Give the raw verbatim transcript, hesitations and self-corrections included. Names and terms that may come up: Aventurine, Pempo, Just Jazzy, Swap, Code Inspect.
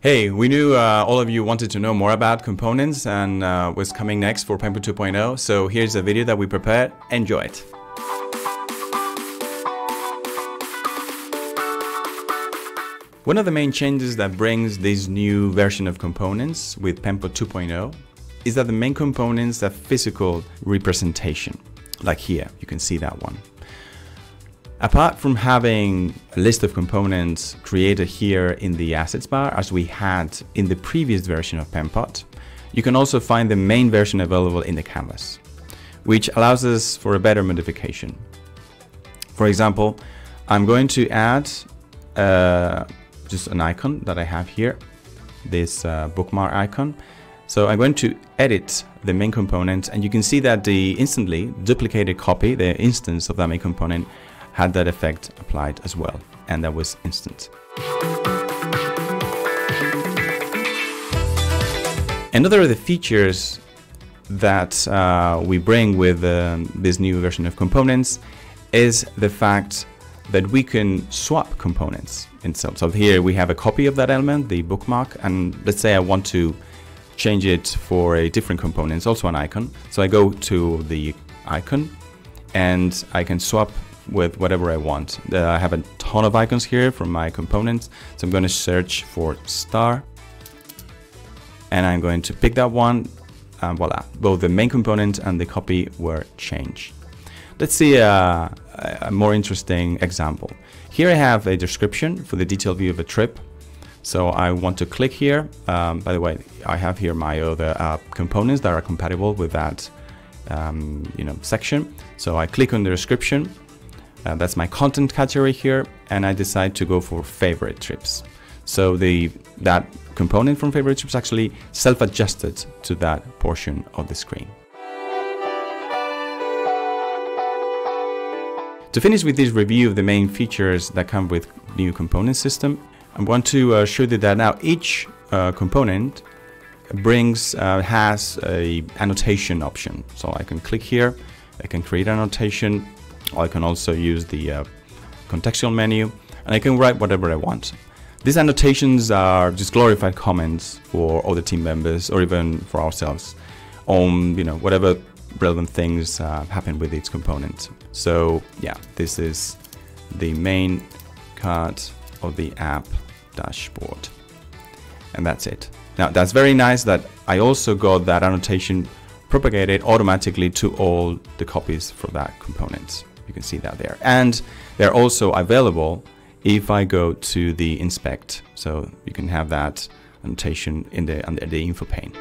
Hey, we knew uh, all of you wanted to know more about components and uh, what's coming next for Pempo two point oh, so here's a video that we prepared. Enjoy it! One of the main changes that brings this new version of components with Pempo two point oh is that the main components have physical representation, like here, you can see that one. Apart from having a list of components created here in the assets bar, as we had in the previous version of PemPot, you can also find the main version available in the canvas, which allows us for a better modification. For example, I'm going to add uh, just an icon that I have here, this uh, bookmark icon. So I'm going to edit the main component, and you can see that the instantly duplicated copy, the instance of that main component, had that effect applied as well, and that was instant. Another of the features that uh, we bring with um, this new version of components is the fact that we can swap components itself. So here we have a copy of that element, the bookmark, and let's say I want to change it for a different component, it's also an icon. So I go to the icon and I can swap with whatever I want. Uh, I have a ton of icons here from my components, so I'm going to search for star and I'm going to pick that one, and voila, both the main component and the copy were changed. Let's see a, a more interesting example. Here I have a description for the detailed view of a trip, so I want to click here. Um, by the way, I have here my other uh, components that are compatible with that um, you know, section, so I click on the description. Uh, that's my content category here, and I decide to go for favorite trips. So the that component from favorite trips actually self-adjusted to that portion of the screen. To finish with this review of the main features that come with new component system, I want to uh, show you that now each uh, component brings uh, has a annotation option. So I can click here, I can create an annotation. I can also use the uh, contextual menu, and I can write whatever I want. These annotations are just glorified comments for other team members or even for ourselves on, you know, whatever relevant things uh, happen with each component. So yeah, this is the main card of the app dashboard, and that's it. Now that's very nice that I also got that annotation propagated automatically to all the copies for that component. You can see that there, and they're also available if I go to the inspect, so you can have that annotation in the under the info pane.